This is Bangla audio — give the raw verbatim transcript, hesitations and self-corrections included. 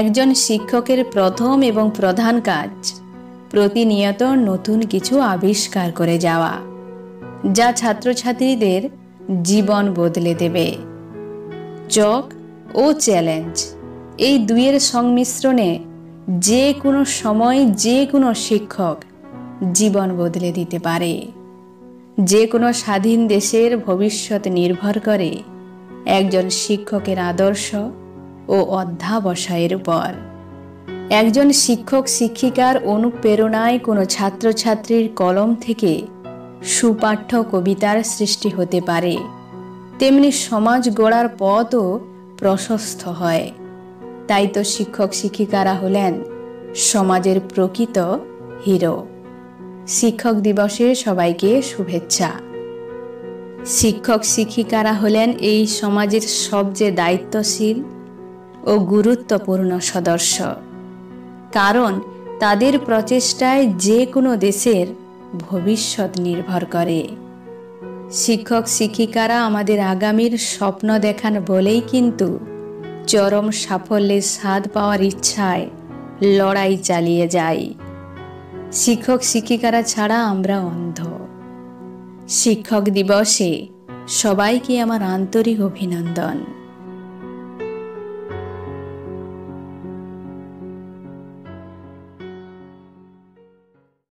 একজন শিক্ষকের প্রথম এবং প্রধান কাজ প্রতিনিয়ত নতুন কিছু আবিষ্কার করে যাওয়া, যা ছাত্রছাত্রীদের জীবন বদলে দেবে। চক ও চ্যালেঞ্জ এই দুইয়ের সংমিশ্রণে যে কোনো সময় যে কোনো শিক্ষক জীবন বদলে দিতে পারে। যে কোনো স্বাধীন দেশের ভবিষ্যৎ নির্ভর করে একজন শিক্ষকের আদর্শ ও অধ্যাবসায়ের উপর। একজন শিক্ষক শিক্ষিকার অনুপ্রেরণায় কোনো ছাত্রছাত্রীর কলম থেকে সুপাঠ্য কবিতার সৃষ্টি হতে পারে, তেমনি সমাজ গড়ার পথও প্রশস্ত হয়। তাই তো শিক্ষক শিক্ষিকারা হলেন সমাজের প্রকৃত হিরো। শিক্ষক দিবসে সবাইকে শুভেচ্ছা। শিক্ষক শিক্ষিকারা হলেন এই সমাজের সবচেয়ে দায়িত্বশীল ও গুরুত্বপূর্ণ সদস্য, কারণ তাদের প্রচেষ্টায় যে কোনো দেশের ভবিষ্যৎ নির্ভর করে। শিক্ষক শিক্ষিকারা আমাদের আগামীর স্বপ্ন দেখান বলেই কিন্তু চরম সাফল্যের স্বাদ পাওয়ার ইচ্ছায় লড়াই চালিয়ে যায়। শিক্ষক শিক্ষিকারা ছাড়া আমরা অন্ধ। শিক্ষক দিবসে সবাইকে আমার আন্তরিক অভিনন্দন।